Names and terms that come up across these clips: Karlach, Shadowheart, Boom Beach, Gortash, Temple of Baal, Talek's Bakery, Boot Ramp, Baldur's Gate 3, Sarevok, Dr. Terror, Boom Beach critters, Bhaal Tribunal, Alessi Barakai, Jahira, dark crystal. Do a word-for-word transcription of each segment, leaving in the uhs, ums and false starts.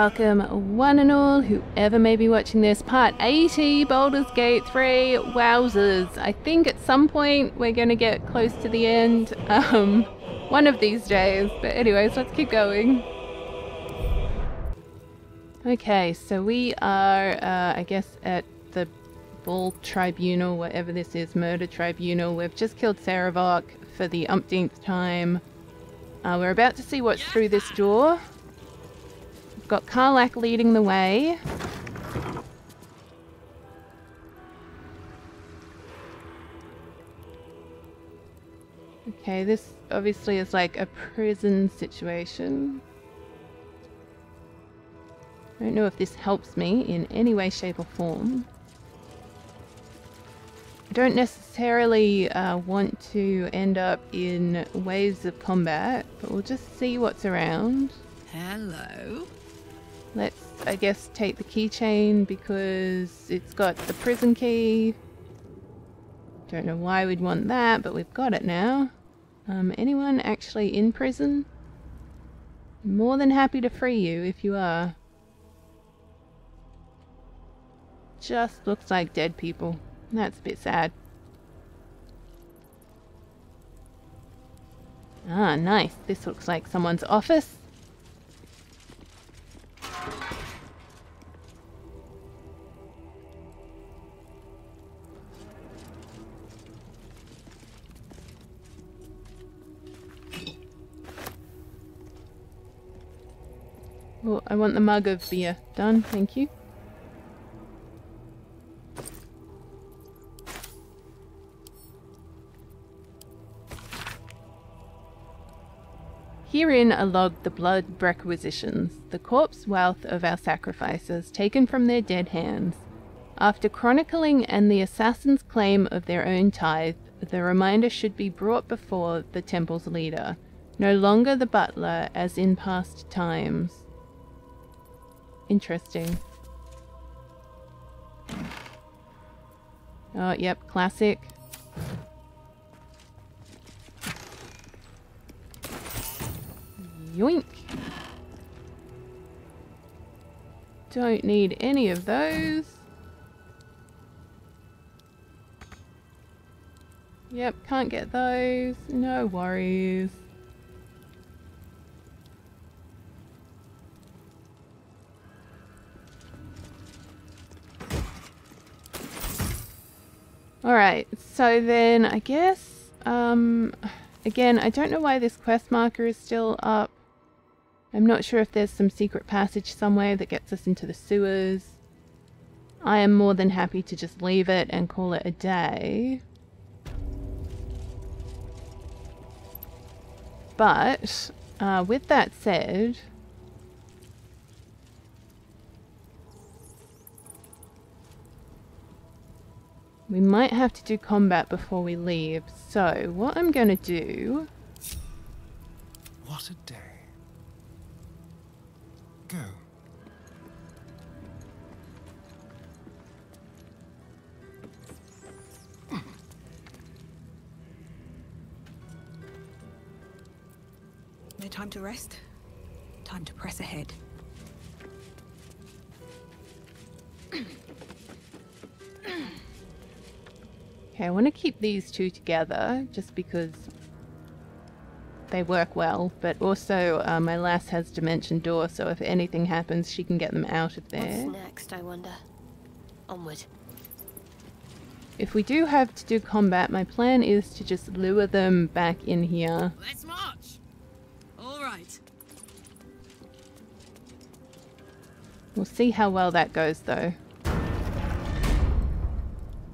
Welcome one and all, whoever may be watching this, part eighty, Baldur's Gate three, wowzers. I think at some point we're going to get close to the end, um, one of these days, but anyways, let's keep going. Okay, so we are, uh, I guess, at the Bhaal Tribunal, whatever this is, Murder Tribunal. We've just killed Sarevok for the umpteenth time. Uh, we're about to see what's through this door. Got Karlach leading the way. Okay, this obviously is like a prison situation. I don't know if this helps me in any way, shape or form. I don't necessarily uh, want to end up in waves of combat, but we'll just see what's around. Hello. Let's, I guess, take the keychain because it's got the prison key. Don't know why we'd want that, but we've got it now. Um, anyone actually in prison? More than happy to free you if you are. Just looks like dead people. That's a bit sad. Ah, nice. This looks like someone's office. Oh, I want the mug of beer. Done, thank you. Herein are logged the blood requisitions, the corpse wealth of our sacrificers, taken from their dead hands. After chronicling and the assassin's claim of their own tithe, the reminder should be brought before the temple's leader, no longer the butler, as in past times. Interesting. Oh, yep, classic. Yoink! Don't need any of those. Yep, can't get those. No worries. Alright, so then I guess, um, again, I don't know why this quest marker is still up. I'm not sure if there's some secret passage somewhere that gets us into the sewers. I am more than happy to just leave it and call it a day. But, uh, with that said... we might have to do combat before we leave, so what I'm gonna do... What a day. Go. No time to rest. Time to press ahead. Okay, I want to keep these two together just because they work well, but also uh, my lass has dimension door, so if anything happens she can get them out of there. What's next, I wonder? Onward. If we do have to do combat, my plan is to just lure them back in here. Let's march. All right. We'll see how well that goes though.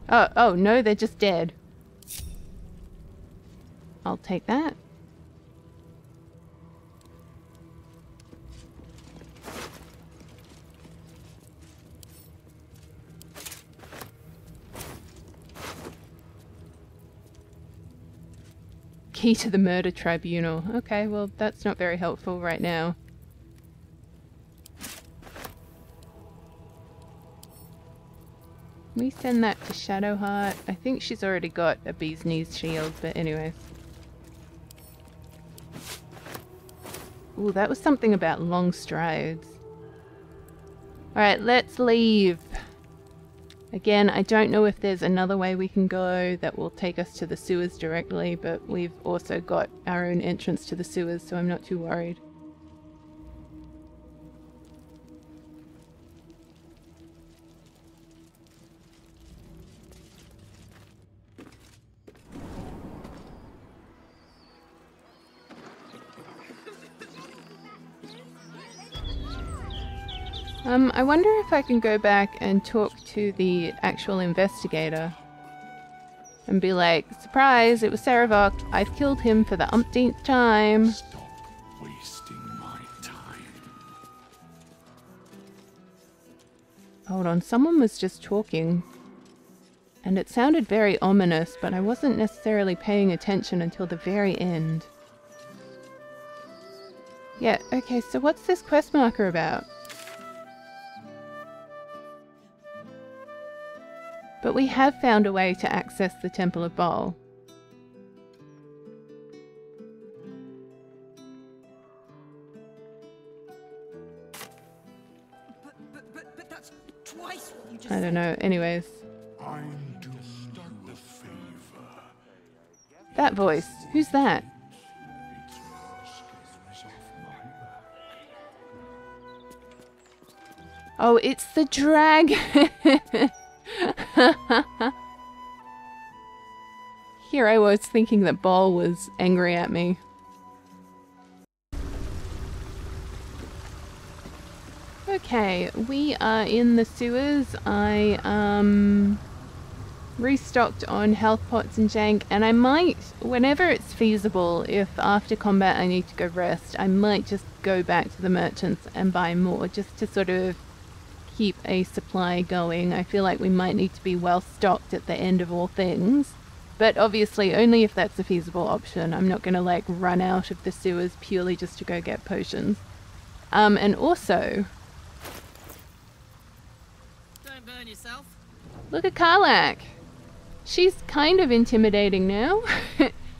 Oh, oh, no, they're just dead. I'll take that. Key to the Murder Tribunal. Okay, well, that's not very helpful right now. We send that to Shadowheart. I think she's already got a bee's knees shield, but anyways. Ooh, that was something about long strides. Alright, let's leave. Again, I don't know if there's another way we can go that will take us to the sewers directly, but we've also got our own entrance to the sewers, so I'm not too worried. Um, I wonder if I can go back and talk to the actual investigator and be like, surprise, it was Sarevok, I've killed him for the umpteenth time. Stop wasting my time. Hold on, someone was just talking. And it sounded very ominous, but I wasn't necessarily paying attention until the very end. Yeah, okay, so what's this quest marker about? But we have found a way to access the Temple of Baal. But, but, but, but that's twice what you just I don't know, anyways. I do you a favor. That voice, who's that? Oh, it's the dragon! Here I was thinking that Bhaal was angry at me. Okay, we are in the sewers. I um restocked on health pots and jank, and I might, whenever it's feasible, if after combat I need to go rest, I might just go back to the merchants and buy more just to sort of keep a supply going. I feel like we might need to be well stocked at the end of all things, but obviously only if that's a feasible option. I'm not gonna like run out of the sewers purely just to go get potions. Um, and also, don't burn yourself. Look at Karlach. She's kind of intimidating now.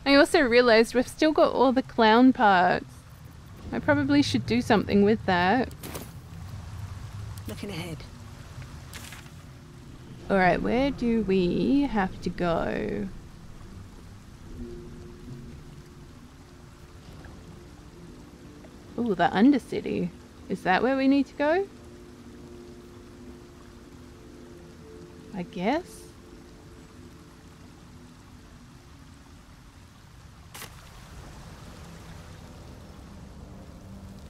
I also realized we've still got all the clown parts. I probably should do something with that. Looking ahead. Alright, where do we have to go? Ooh, the Undercity. Is that where we need to go? I guess?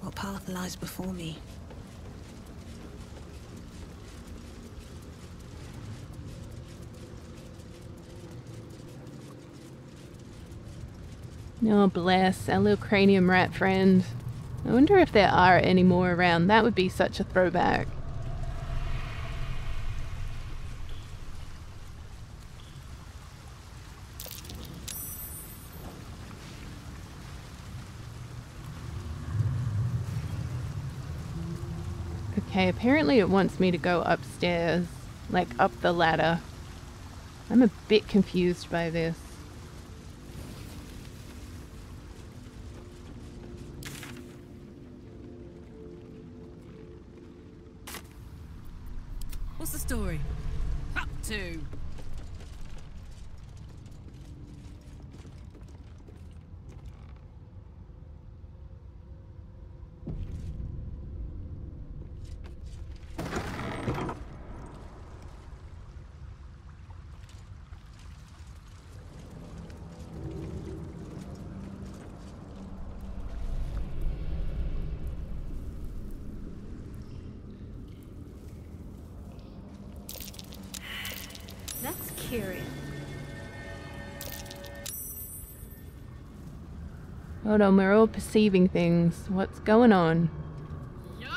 What path lies before me? Oh, bless our little cranium rat friend. I wonder if there are any more around. That would be such a throwback. Okay, apparently it wants me to go upstairs, like up the ladder. I'm a bit confused by this. Story up to Hold on, we're all perceiving things. What's going on? Yo!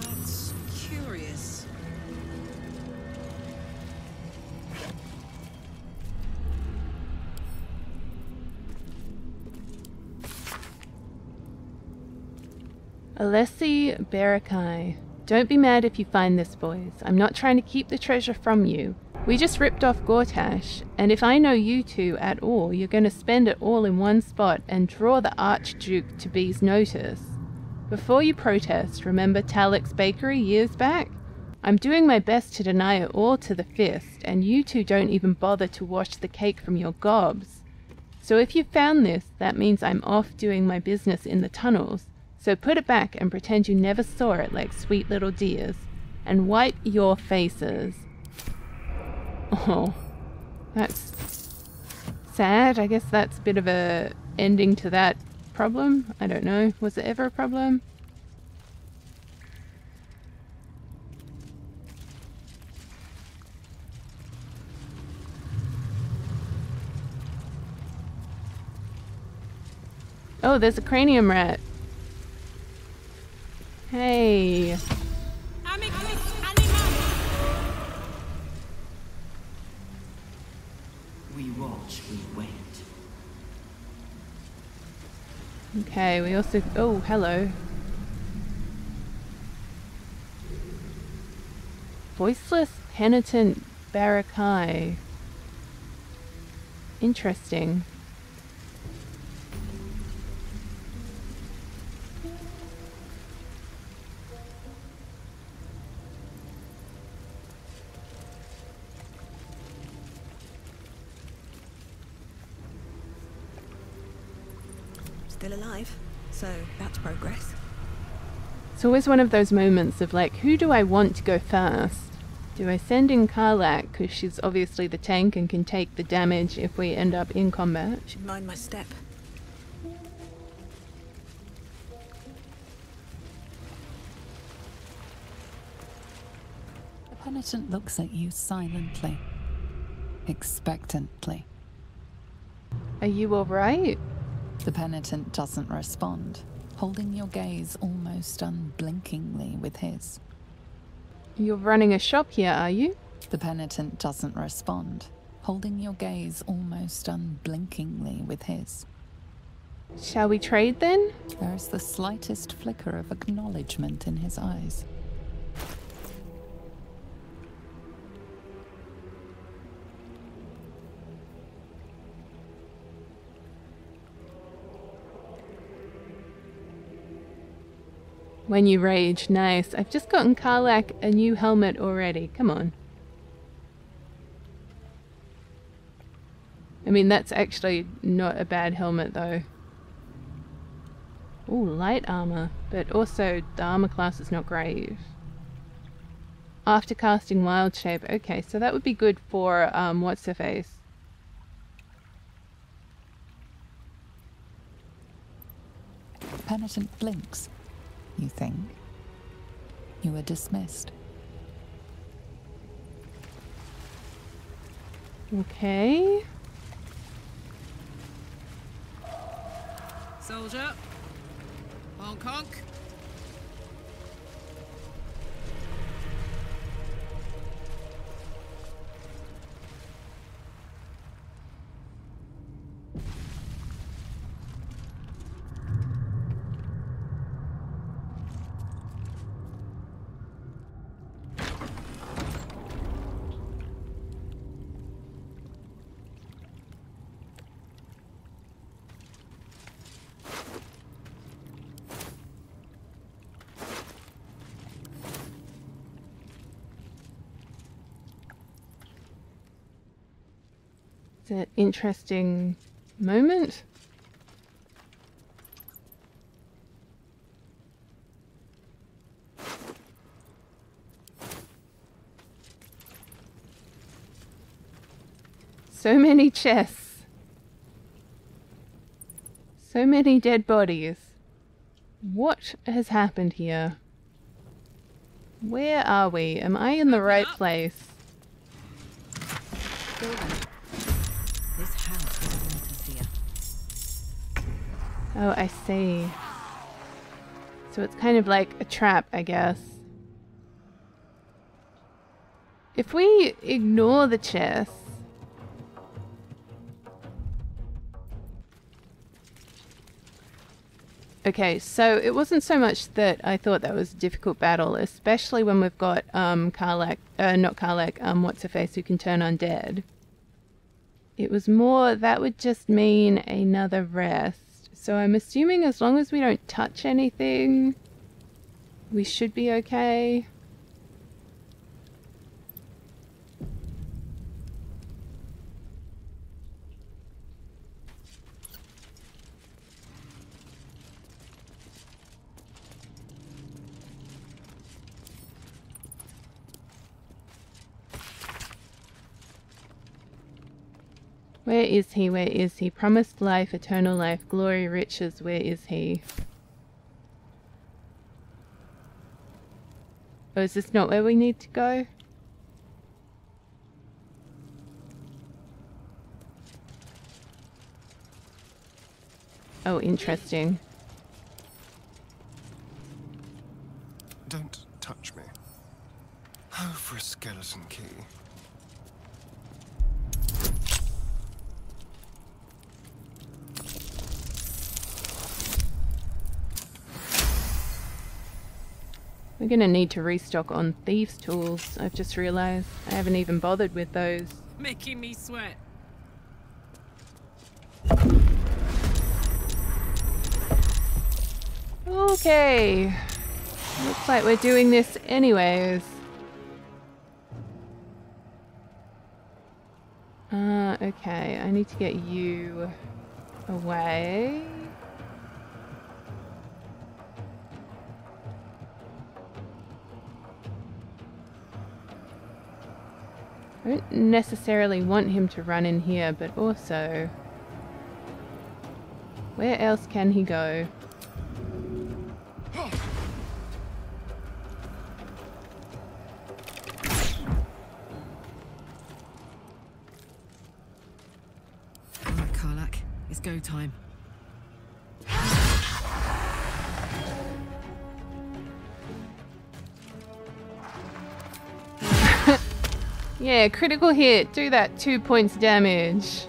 That's curious. Alessi Barakai. Don't be mad if you find this, boys. I'm not trying to keep the treasure from you. We just ripped off Gortash, and if I know you two at all, you're going to spend it all in one spot and draw the Archduke to B's notice. Before you protest, remember Talek's Bakery years back? I'm doing my best to deny it all to the fist, and you two don't even bother to wash the cake from your gobs. So if you found this, that means I'm off doing my business in the tunnels. So put it back and pretend you never saw it like sweet little dears. And wipe your faces. Oh, that's sad. I guess that's a bit of a ending to that problem. I don't know. Was it ever a problem? Oh, there's a cranium rat. Hey. We watch, we wait. Okay, we also... Oh, hello. Voiceless Penitent Barakai. Interesting. Alive, so that's progress. It's always one of those moments of like, who do I want to go first? Do I send in Karlach because she's obviously the tank and can take the damage if we end up in combat? Should mind my step. The penitent looks at you silently, expectantly. Are you all right? The penitent doesn't respond, holding your gaze almost unblinkingly with his. You're running a shop here, are you? The penitent doesn't respond, holding your gaze almost unblinkingly with his. Shall we trade then? There is the slightest flicker of acknowledgement in his eyes. When you rage, nice. I've just gotten Karlach a new helmet already. Come on. I mean, that's actually not a bad helmet though. Ooh, light armor, but also the armor class is not great. After casting Wild Shape, okay, so that would be good for um, what's her face? Penitent blinks. You think you were dismissed. Okay. Soldier. Hong Kong. An interesting moment. So many chests. So many dead bodies. What has happened here? Where are we? Am I in the right place? Oh, I see. So it's kind of like a trap, I guess. If we ignore the chests... Okay, so it wasn't so much that I thought that was a difficult battle, especially when we've got um, Karlach, uh, not Karlach, um, what's-her-face who can turn undead. It was more, that would just mean another rest. So I'm assuming as long as we don't touch anything, we should be okay. Where is he? Where is he? Promised life, eternal life, glory, riches. Where is he? Oh, is this not where we need to go? Oh, interesting. Don't touch me. Oh, for a skeleton key. We're gonna need to restock on thieves' tools. I've just realized I haven't even bothered with those. Making me sweat. Okay. Looks like we're doing this anyways. Uh, okay. I need to get you away. I don't necessarily want him to run in here, but also, where else can he go? Alright, Karlach, it's go time. Yeah, critical hit. Do that two points damage.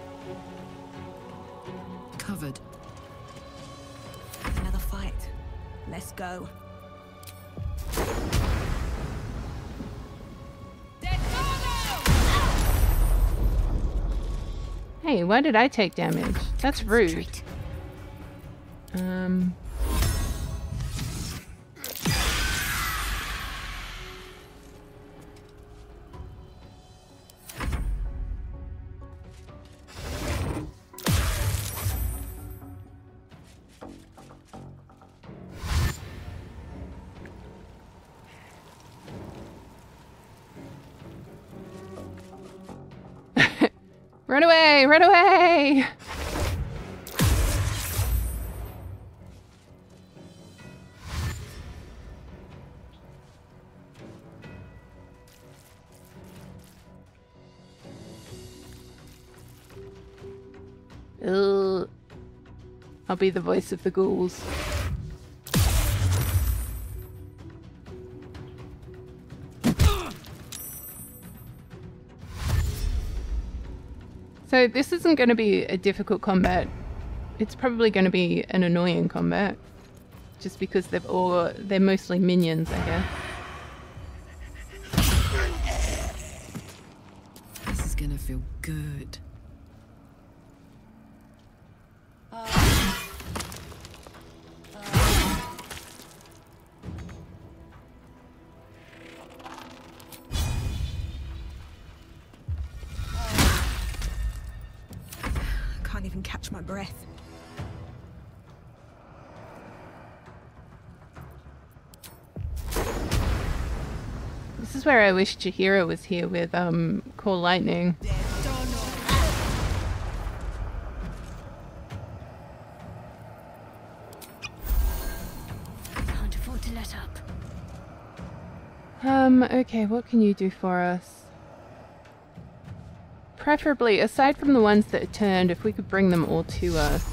Covered. Another fight. Let's go. Hey, why did I take damage? That's rude. Um. Run away! Run away! Ugh. I'll be the voice of the ghouls. So this isn't going to be a difficult combat. It's probably going to be an annoying combat, just because they've all they're mostly minions, I guess. This is going to feel good. Uh. Uh. Even catch my breath. This is where I wish Jahira was here with um Call Lightning. Can't afford to let up. Um okay, what can you do for us? Preferably, aside from the ones that are turned, if we could bring them all to us.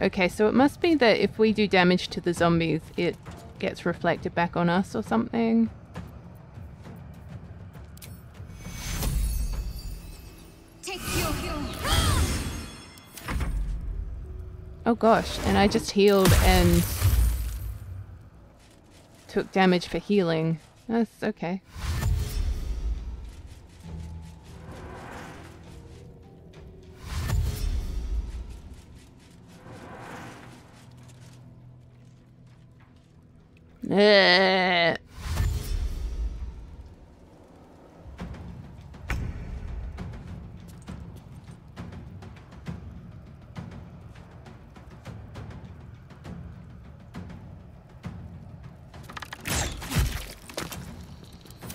Okay, so it must be that if we do damage to the zombies, it gets reflected back on us or something. Take your heal. Oh gosh, and I just healed and took damage for healing. That's okay. Uh.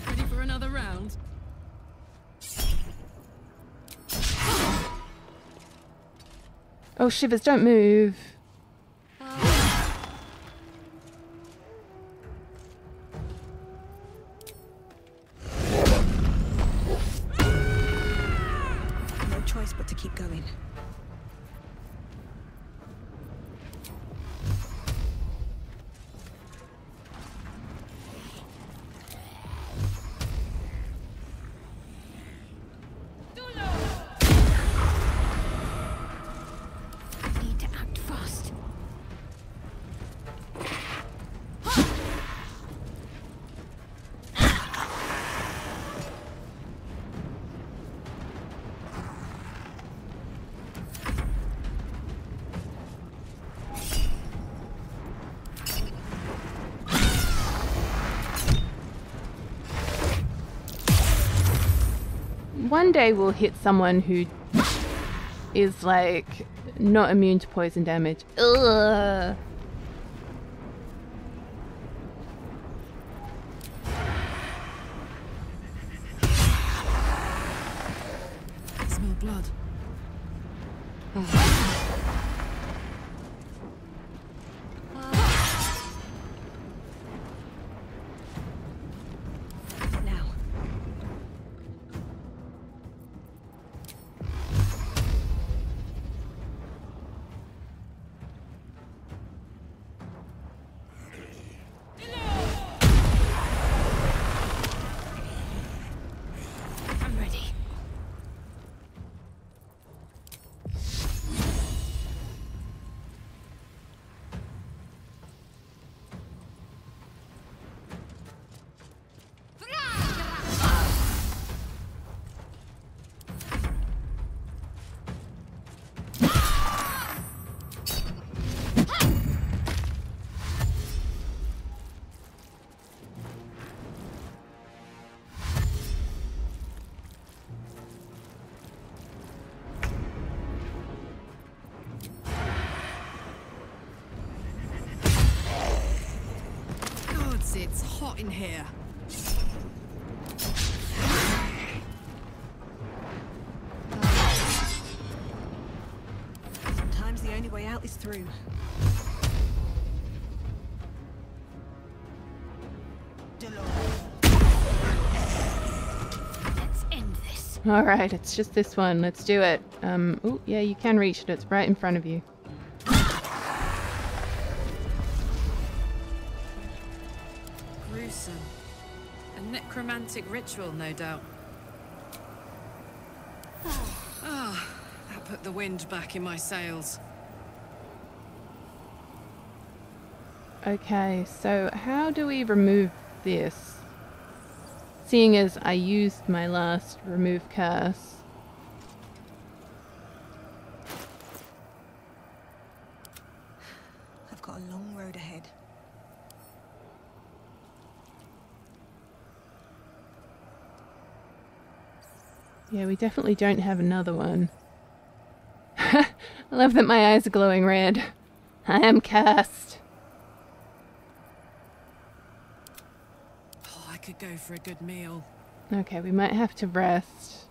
Ready for another round? Oh, shivers, don't move. One day we'll hit someone who is like not immune to poison damage. Ugh. I smell blood. Ugh. It's hot in here. Sometimes the only way out is through. Let's end this. All right, it's just this one. Let's do it. Um, oh yeah, you can reach it. It's right in front of you. Romantic ritual, no doubt. Ah, that put the wind back in my sails. Okay, so how do we remove this? Seeing as I used my last remove curse. I've got a long road ahead. Yeah, we definitely don't have another one. I love that my eyes are glowing red. I am cursed. Oh, I could go for a good meal. Okay, we might have to rest.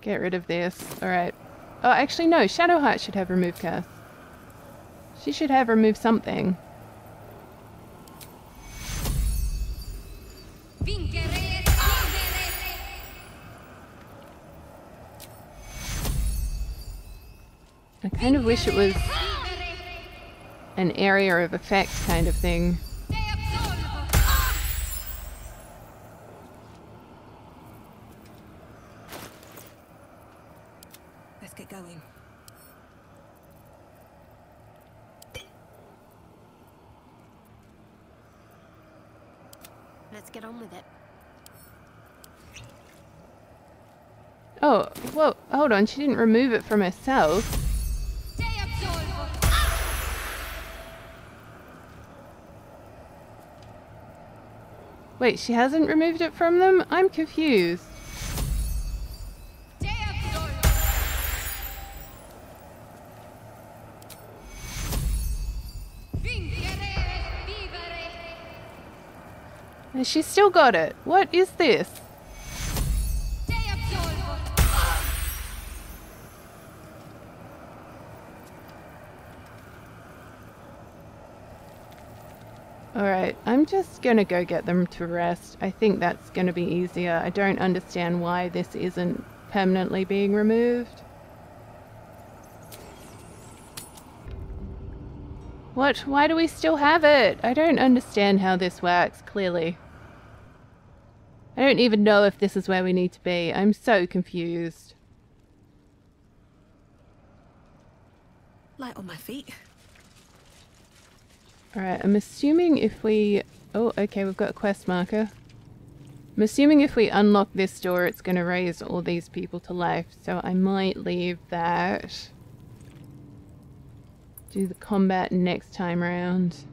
Get rid of this. Alright. Oh, actually no, Shadowheart should have removed curse. She should have removed something. I kind of wish it was an area of effect kind of thing. Let's get going. Let's get on with it. Oh, whoa, hold on, she didn't remove it from herself. Wait, she hasn't removed it from them? I'm confused. And she's still got it. What is this? Alright, I'm just gonna go get them to rest. I think that's gonna be easier. I don't understand why this isn't permanently being removed. What? Why do we still have it? I don't understand how this works, clearly. I don't even know if this is where we need to be. I'm so confused. Light on my feet. Alright, I'm assuming if we... Oh, okay, we've got a quest marker. I'm assuming if we unlock this door, it's going to raise all these people to life, so I might leave that. Do the combat next time round.